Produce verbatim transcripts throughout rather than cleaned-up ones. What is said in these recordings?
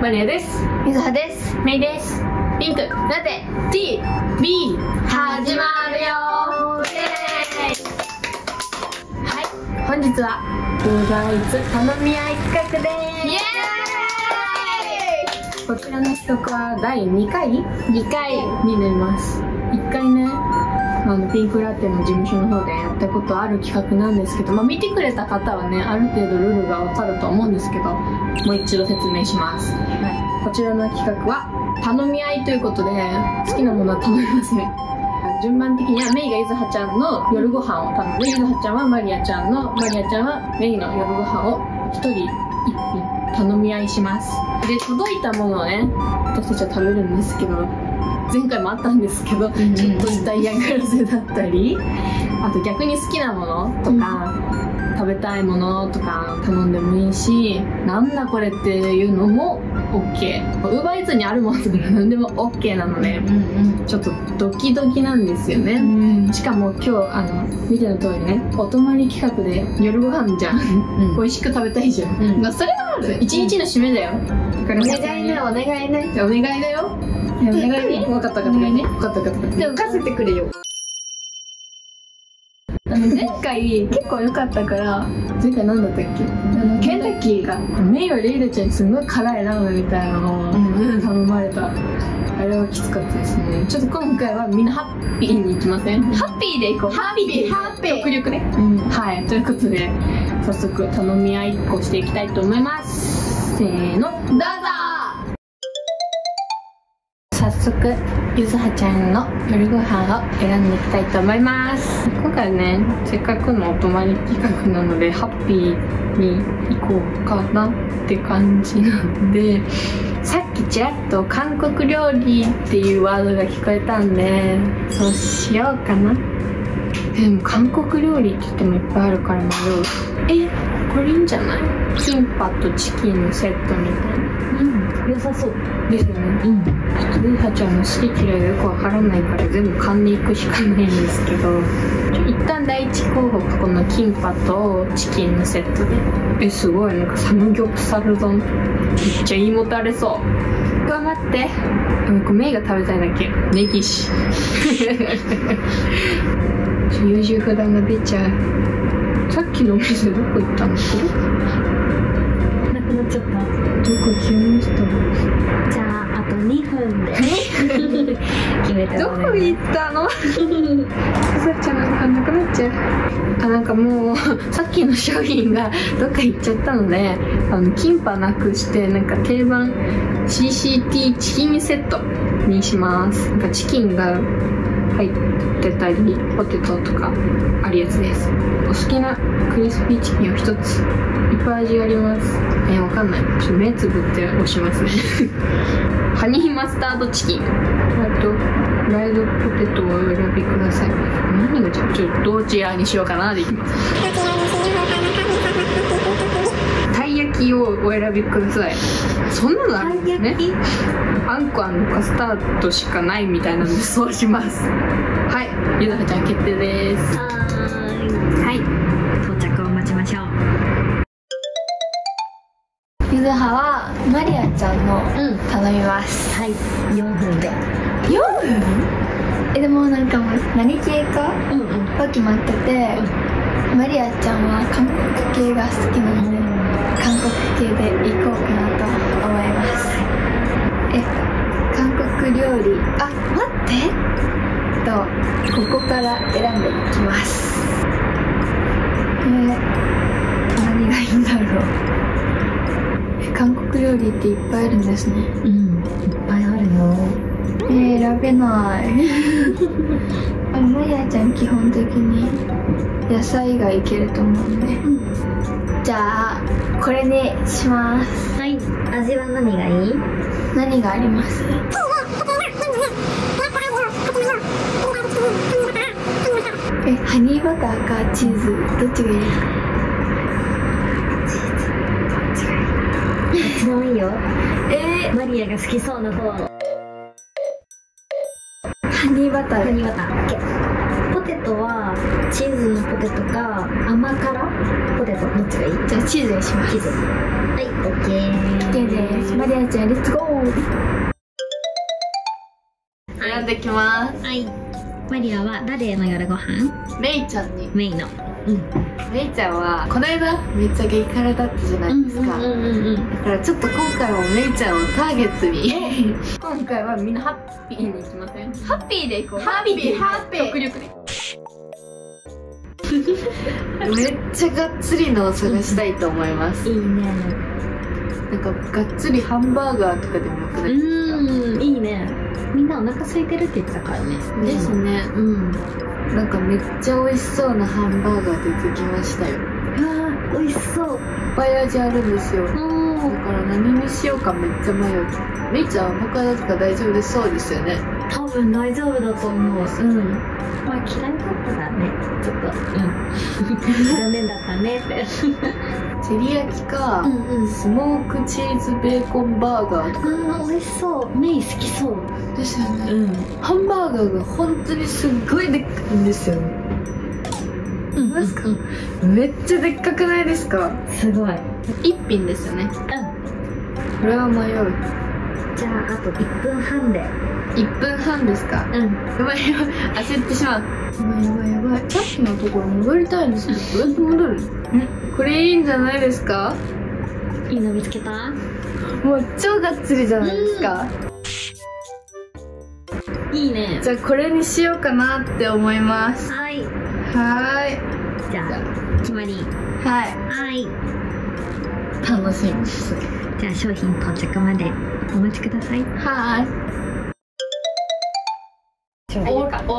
マリアです。みずはです。メイです。ピンク、ラテ、ティー、ビー、始まるよー。イエーイ。はい、本日は Uber Eats 頼み合い企画でーす。イエーイ。こちらの企画はだいにかい？にかいになります。いっかいめ、あのピンクラテの事務所の方でやったことある企画なんですけど、まあ、見てくれた方はねある程度ルールがわかると思うんですけど、もう一度説明します、はい、こちらの企画は頼み合いということで好きなものは頼みますね。順番的にはメイがゆずはちゃんの夜ご飯を頼んで、ゆずはちゃんはマリアちゃんのマリアちゃんはメイの夜ご飯をひとりいっぴん頼み合いします。で届いたものをね私たちは食べるんですけど、前回もあったんですけど、うん、ちょっとした嫌がらせだったり、あと逆に好きなものとか、うん、食べたいものとか頼んでもいいし、なんだこれっていうのも OK。 Uber Eats にあるものとか何でも OK なので、うん、ちょっとドキドキなんですよね、うん、しかも今日あの見ての通りね、お泊まり企画で夜ご飯じゃん、うん、美味しく食べたいじゃん、うん、それはまずいちにちの締めだよ、うん、だからお願いねお願いねお願いだよお願いね。分かった分かったね。分かった分かった。じゃあ浮かせてくれよ。前回結構良かったから、前回何だったっけ？あのケンタッキーがメイよりレイラちゃんにすごい辛いラーメンみたいなのを頼まれた。あれはきつかったですね。ちょっと今回はみんなハッピーに行きません？ハッピーで行こう。ハッピーハッピー。極力ね。はい。ということで早速頼み合いっこしていきたいと思います。せーのどうぞ。早速ゆずはちゃんの夜ご飯を選んでいきたいと思います。今回ねせっかくのお泊まり企画なのでハッピーに行こうかなって感じなんで、さっきちらっと韓国料理っていうワードが聞こえたんでそうしようかな。でも韓国料理って言ってもいっぱいあるから迷う。えこれいいんじゃない？キンパとチキンのセットみたいな、うん良さそうですよね。うん。ちょっとゆずはちゃんの好き嫌いがよくわからないから全部勘でいくしかないんですけど、一旦第一候補がこのキンパとチキンのセットで、えすごいなんかサムギョプサル丼めっちゃ胃もたれそう。頑張って。なんかメイが食べたいだけ。ネギシ。優柔不断が出ちゃう。さっきのお店どこ行ったの？なくなっちゃった。どこ決めました？じゃああとにふんで決めた。どこ行ったの？さっちゃんのご飯なくなっちゃう。あなんかもうさっきの商品がどっか行っちゃったので、あのキンパなくしてなんか定番 シーシーティー チキンセットにします。なんかチキンが入ってたりポテトとかあるやつです。お好きなクリスピーチキンを一つ。いっぱい味があります。えー、わかんない。ちょっと目つぶって押しますね。ハニーマスタードチキン。あと、フライドポテトをお選びください。何がちょっとどちらにしようかなできます。たい焼きをお選びください。そんなのあるんですね。あんこ&カスタードしかないみたいなのでそうします。はい、ゆずはちゃん決定です。はい。到着を待ちましょう。ゆずははマリアちゃんの頼みます、うん、はいよんぷんでよんぷんえでもなんかもう何系かは決まってて、うん、マリアちゃんは韓国系が好きなので、うん、韓国系で行こうかなと思います。え韓国料理あ待ってとここから選んでいきます。え何がいいんだろう。韓国料理っていっぱいあるんですね。うん、いっぱいあるよ。えー、選べない。あマリアちゃん基本的に野菜がいけると思うんで、うん、じゃあこれでします。はい、味は何がいい？何があります？え、ハニーバターかチーズどっちがいい？もういいよ。えー、マリアが好きそうな方。ハニーバター。ハニーバター。ポテトはチーズのポテトか甘辛ポテトどっちがいい？じゃあチーズにします。チーズ。はい、オッケー。オッケーです。マリアちゃんレッツゴー。選んできます。はい。マリアは誰の夜ご飯？レイちゃんに。メイの。うん。レイちゃんはこの間めっちゃ激辛だったじゃないですか。うんうんうんうん。だからちょっと今回もメイちゃんをターゲットに。今回はみんなハッピーに行きません？ハッピーで行こう。ハッピーハッピー。極力ね。めっちゃがっつりのを探したいと思います。いいね。なんかがっつりハンバーガーとかでもよくないですか？うん、いいね。みんなお腹空いてるって言ってたからね。ですね。うん。なんかめっちゃ美味しそうなハンバーガー出てきましたよ。ああ、美味しそう。いっぱい味あるんですよ。だから何にしようかめっちゃ迷う。メイちゃんアボカドとか大丈夫そうですよね。多分大丈夫だと思う。うん。まあ嫌いだったらね、ちょっとうん。残念だったねって。照り焼きか、うんうん、スモークチーズベーコンバーガーとか。ああ美味しそう。メイ好きそう。ですよね。うん。ハンバーガーが本当にすっごいでっかいんですよね。うん。ですか。めっちゃでっかくないですか。すごい。一品ですよね。うん。これは迷う。じゃああといっぷんはんで。いっぷんはんですか。うん。やばいやばい焦ってしまう。やばいやばいやばい。さっきのところ戻りたいんですけどどうやって戻る？これいいんじゃないですか。いいの見つけた。もう超がっつりじゃないですか。いいね。じゃあこれにしようかなって思います。はいはーい。じゃあ決まり。はいはい。楽しみです。じゃあ商品到着までお待ちください。はーい。あ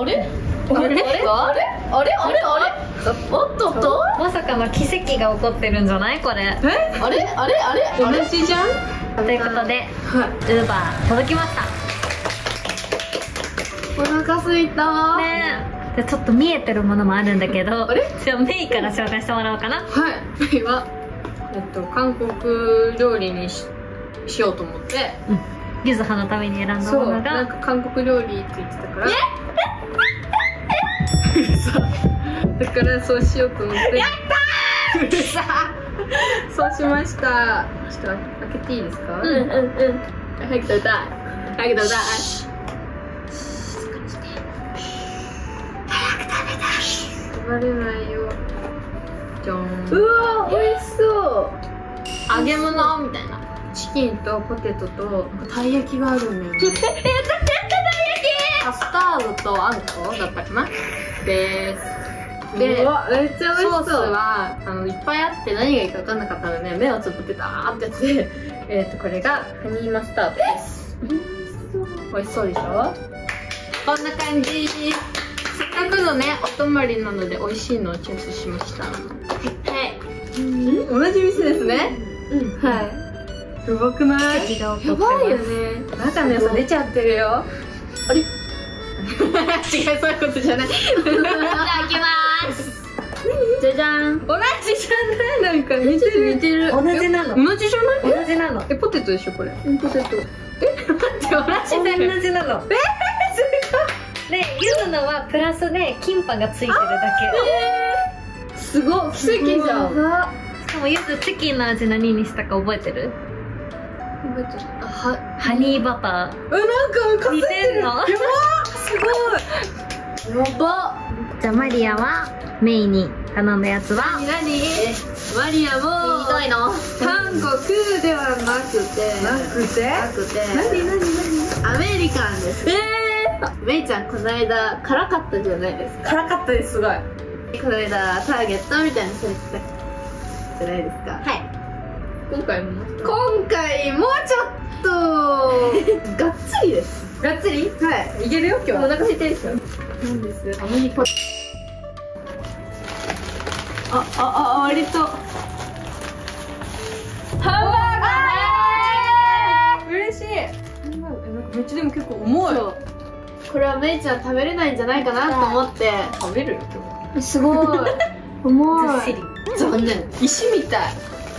れあれあれあれあれあれおっとっとまさかの奇跡が起こってるんじゃないこれ。えあれあれあれあれじゃん。ということで Uber 届きました。お腹すいたね。じゃちょっと見えてるものもあるんだけどじゃあメイから紹介してもらおうかな。はい。メイは韓国料理にしようと思ってゆずはのために選んだものがなんか韓国料理って言ってたからだからそうしようと思って。やったそうしました。ちょっと開けていいですか。うんうんうん。早く食べたい早く食べたい早く食べたい。バレないよ。じゃん。うわー美味しそう。揚げ物みたいなチキンとポテトとたい焼きがあるんだよね。やったやったたい焼き。カスタードとあんこだったかなです。で、うわめっちゃ美味しそう。ソースはあのいっぱいあって何がいいか分かんなかったので目をつぶってたーってやつでえっとこれがハニーマスタードです。美味しそうでしょ。こんな感じ。せっかくのねお泊まりなので美味しいのをチョイスしました。はいはい同じ店ですね。うんはいやばくない？やばいよね。まだね、出ちゃってるよ。あれ？違う、そういうことじゃない。じゃあ、開けます。じゃじゃん。同じじゃない、なんか似てる。似てる。同じなの。同じじゃない？同じなの。え、ポテトでしょこれ。ポテト。え、待って、同じだよ。同じなの。え、すごい。で、ゆずのはプラスでキンパがついてるだけ。すごい。奇跡じゃん。しかもゆずチキンの味何にしたか覚えてる？ハニーバター。なんか似てんの。やばすごい。やば。じゃあマリアはメイに頼んだやつは何？マリアもひどいの。韓国ではなくてなくてなくて何何何アメリカンです。ええ。メイちゃんこの間辛かったじゃないですか。辛かったですすごい。この間ターゲットみたいな人にしたじゃないですか。はい。今回も今回もうちょっとがっつりです。がっつりはいいけるよ。今日お腹空いてるでしょ。なんですあまりポあああ割とハンバーガー嬉しい。ハンバーガーなんかめっちゃでも結構重い。これはメイちゃん食べれないんじゃないかなと思って食べるよ今日。すごい重い。ずっしり残念石みたい。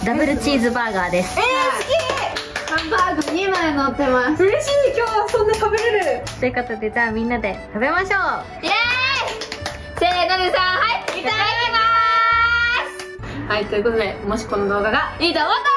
ダブルチーズバーガーです。えー、好き。ハンバーグにまい乗ってます。嬉しい。今日はそんな食べれる。ということで、じゃあみんなで食べましょう。イエーイ。い、ナナさん、はい、いただきます。はい、ということで、もしこの動画がいいと思った